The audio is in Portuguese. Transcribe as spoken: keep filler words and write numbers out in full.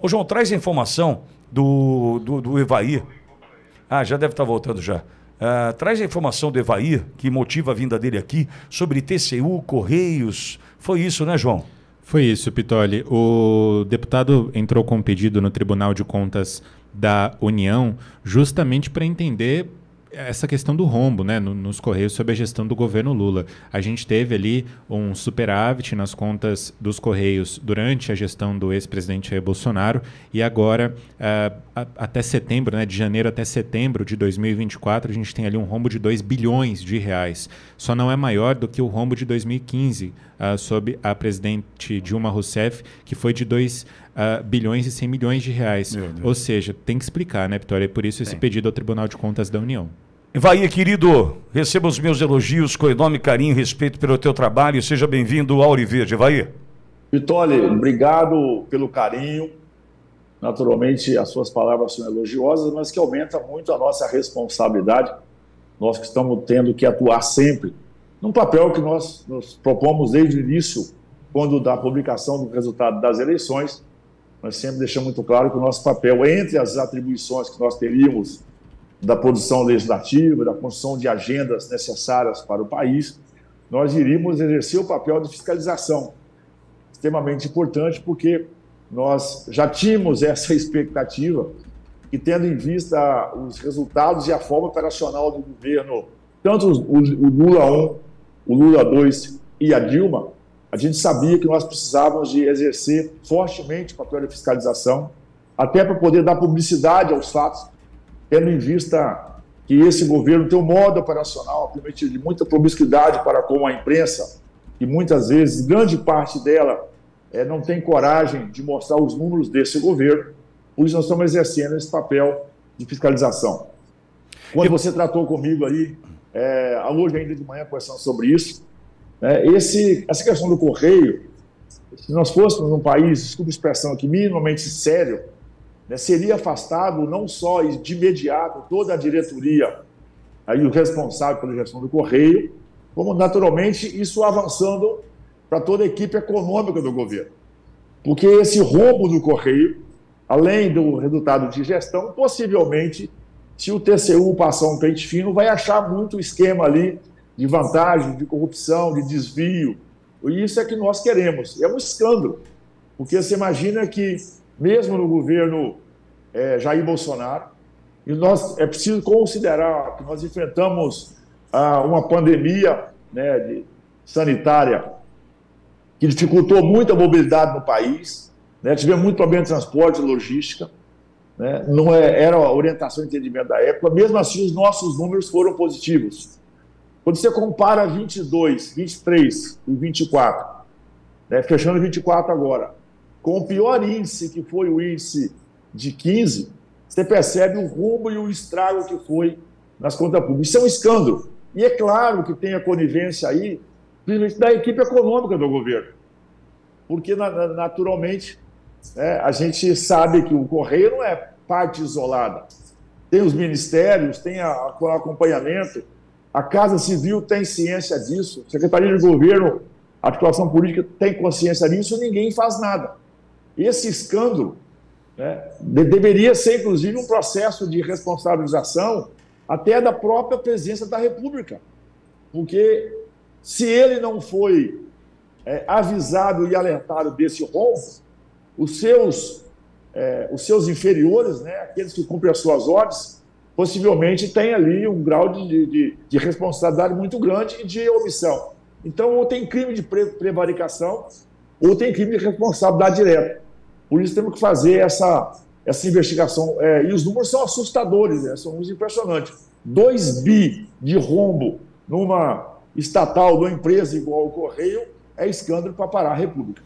Ô, João, traz a informação do, do, do Evair. Ah, já deve estar voltando já. Ah, traz a informação do Evair, que motiva a vinda dele aqui, sobre T C U, Correios. Foi isso, né, João? Foi isso, Pittoli. O deputado entrou com um pedido no Tribunal de Contas da União justamente para entender essa questão do rombo, né, nos Correios sob a gestão do governo Lula. A gente teve ali um superávit nas contas dos Correios durante a gestão do ex-presidente Jair Bolsonaro e agora, uh, até setembro, né, de janeiro até setembro de dois mil e vinte e quatro, a gente tem ali um rombo de dois bilhões de reais. Só não é maior do que o rombo de dois mil e quinze, uh, sob a presidente Dilma Rousseff, que foi de dois bilhões e cem milhões de reais. Ou seja, tem que explicar, né, Vitória? É por isso esse tem. pedido ao Tribunal de Contas da União. Evair, querido, receba os meus elogios com enorme carinho e respeito pelo teu trabalho. Seja bem-vindo ao Verde, Evair. Pittoli, obrigado pelo carinho. Naturalmente, as suas palavras são elogiosas, mas que aumenta muito a nossa responsabilidade. Nós que estamos tendo que atuar sempre num papel que nós nos propomos desde o início, quando da publicação do resultado das eleições. Nós sempre deixamos muito claro que o nosso papel, entre as atribuições que nós teríamos da produção legislativa, da construção de agendas necessárias para o país, nós iríamos exercer o papel de fiscalização, extremamente importante, porque nós já tínhamos essa expectativa e, tendo em vista os resultados e a forma operacional do governo, tanto o Lula um, o Lula dois e a Dilma, a gente sabia que nós precisávamos de exercer fortemente o papel de fiscalização, até para poder dar publicidade aos fatos, tendo em vista que esse governo tem um modo operacional permitido de muita promiscuidade para com a imprensa, e muitas vezes grande parte dela é, não tem coragem de mostrar os números desse governo, por isso nós estamos exercendo esse papel de fiscalização. Quando você tratou comigo aí, é, hoje ainda de manhã, conversando sobre isso, é, esse, essa questão do Correio, se nós fôssemos um país, desculpa a expressão aqui, minimamente sério, seria afastado não só de imediato toda a diretoria aí o responsável pela gestão do Correio, como naturalmente isso avançando para toda a equipe econômica do governo. Porque esse rombo do Correio, além do resultado de gestão, possivelmente, se o T C U passar um pente fino, vai achar muito esquema ali de vantagem, de corrupção, de desvio. E isso é que nós queremos. É um escândalo. Porque você imagina que, mesmo no governo é, Jair Bolsonaro, e nós é preciso considerar que nós enfrentamos ah, uma pandemia, né, de, sanitária, que dificultou muito a mobilidade no país, né, tivemos muito problema de transporte e logística, né, não é, era a orientação e entendimento da época, mesmo assim os nossos números foram positivos. Quando você compara vinte e dois, vinte e três e vinte e quatro, né, fechando vinte e quatro agora, com o pior índice, que foi o índice de quinze, você percebe o rumo e o estrago que foi nas contas públicas. Isso é um escândalo. E é claro que tem a conivência aí, principalmente da equipe econômica do governo. Porque, naturalmente, né, a gente sabe que o Correio não é parte isolada. Tem os ministérios, tem o acompanhamento, a Casa Civil tem ciência disso, a Secretaria de Governo, a articulação política tem consciência disso, ninguém faz nada. Esse escândalo, né, de, deveria ser, inclusive, um processo de responsabilização até da própria presidência da República, porque se ele não foi é, avisado e alertado desse rombo, os seus, é, os seus inferiores, né, aqueles que cumprem as suas ordens, possivelmente têm ali um grau de, de, de responsabilidade muito grande e de omissão. Então, ou tem crime de prevaricação, ou tem crime de responsabilidade direta. Por isso temos que fazer essa, essa investigação. É, e os números são assustadores, né? São impressionantes. dois bi de rombo numa estatal, numa empresa igual ao Correio, é escândalo para parar a República.